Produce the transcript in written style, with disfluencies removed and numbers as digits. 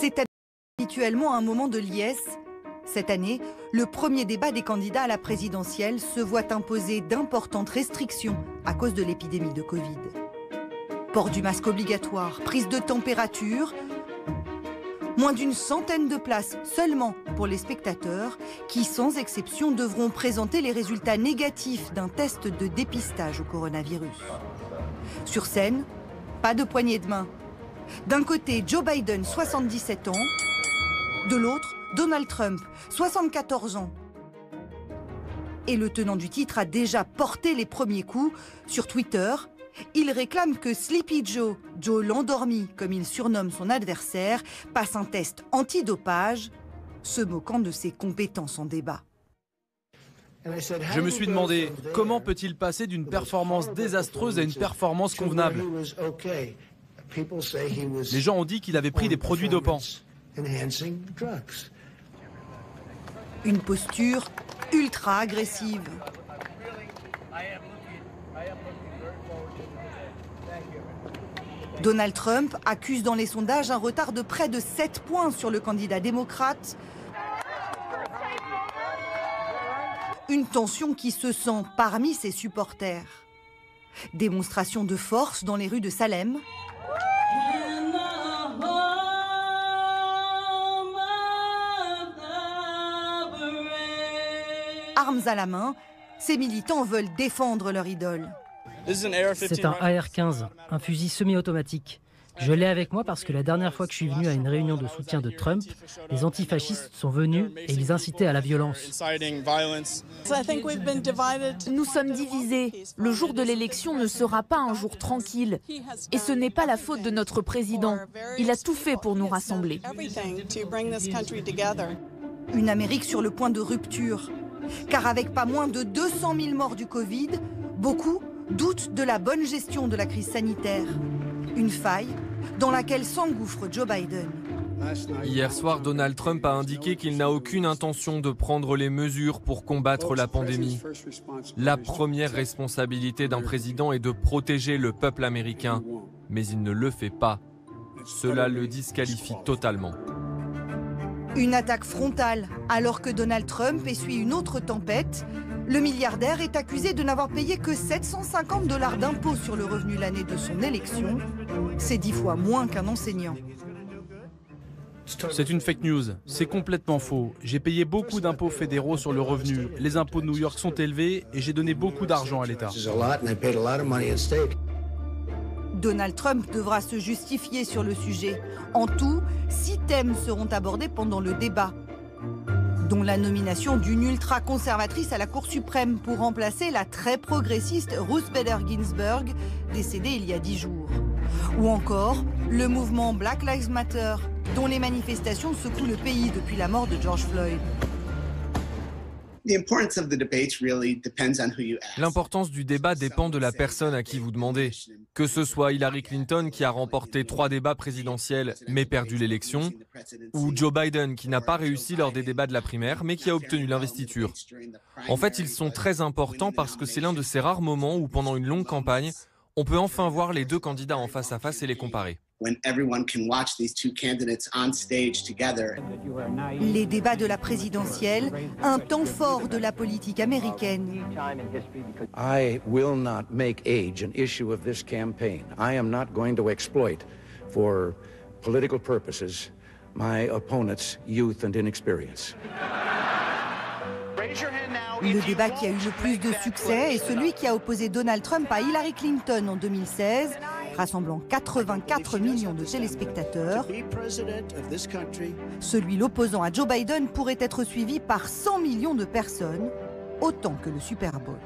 C'est habituellement un moment de liesse. Cette année, le premier débat des candidats à la présidentielle se voit imposer d'importantes restrictions à cause de l'épidémie de Covid. Port du masque obligatoire, prise de température, moins d'une centaine de places seulement pour les spectateurs qui, sans exception, devront présenter les résultats négatifs d'un test de dépistage au coronavirus. Sur scène, pas de poignée de main. D'un côté, Joe Biden, 77 ans. De l'autre, Donald Trump, 74 ans. Et le tenant du titre a déjà porté les premiers coups. Sur Twitter, il réclame que Sleepy Joe, Joe l'endormi, comme il surnomme son adversaire, passe un test antidopage, se moquant de ses compétences en débat. Je me suis demandé, comment peut-il passer d'une performance désastreuse à une performance convenable? Les gens ont dit qu'il avait pris des produits dopants. Une posture ultra agressive. Donald Trump accuse dans les sondages un retard de près de 7 points sur le candidat démocrate. Une tension qui se sent parmi ses supporters. Démonstration de force dans les rues de Salem. Armes à la main, ces militants veulent défendre leur idole. C'est un AR-15, un fusil semi-automatique. Je l'ai avec moi parce que la dernière fois que je suis venu à une réunion de soutien de Trump, les antifascistes sont venus et ils incitaient à la violence. Nous sommes divisés. Le jour de l'élection ne sera pas un jour tranquille. Et ce n'est pas la faute de notre président. Il a tout fait pour nous rassembler. Une Amérique sur le point de rupture. Car avec pas moins de 200 000 morts du Covid, beaucoup doutent de la bonne gestion de la crise sanitaire. Une faille dans laquelle s'engouffre Joe Biden. Hier soir, Donald Trump a indiqué qu'il n'a aucune intention de prendre les mesures pour combattre la pandémie. La première responsabilité d'un président est de protéger le peuple américain, mais il ne le fait pas. Cela le disqualifie totalement. Une attaque frontale, alors que Donald Trump essuie une autre tempête. Le milliardaire est accusé de n'avoir payé que 750 $ d'impôts sur le revenu l'année de son élection. C'est 10 fois moins qu'un enseignant. C'est une fake news. C'est complètement faux. J'ai payé beaucoup d'impôts fédéraux sur le revenu. Les impôts de New York sont élevés et j'ai donné beaucoup d'argent à l'État. Donald Trump devra se justifier sur le sujet. En tout, 6 thèmes seront abordés pendant le débat, dont la nomination d'une ultra-conservatrice à la Cour suprême pour remplacer la très progressiste Ruth Bader Ginsburg, décédée il y a 10 jours. Ou encore le mouvement Black Lives Matter, dont les manifestations secouent le pays depuis la mort de George Floyd. L'importance du débat dépend de la personne à qui vous demandez. Que ce soit Hillary Clinton qui a remporté 3 débats présidentiels mais perdu l'élection, ou Joe Biden qui n'a pas réussi lors des débats de la primaire mais qui a obtenu l'investiture. En fait, ils sont très importants parce que c'est l'un de ces rares moments où pendant une longue campagne, on peut enfin voir les 2 candidats en face à face et les comparer. Les débats de la présidentielle, un temps fort de la politique américaine. I will not make age an issue of this campaign. I am not going to exploit for political purposes my opponent's youth and inexperience. Le débat qui a eu le plus de succès est celui qui a opposé Donald Trump à Hillary Clinton en 2016, rassemblant 84 millions de téléspectateurs. Celui l'opposant à Joe Biden pourrait être suivi par 100 millions de personnes, autant que le Super Bowl.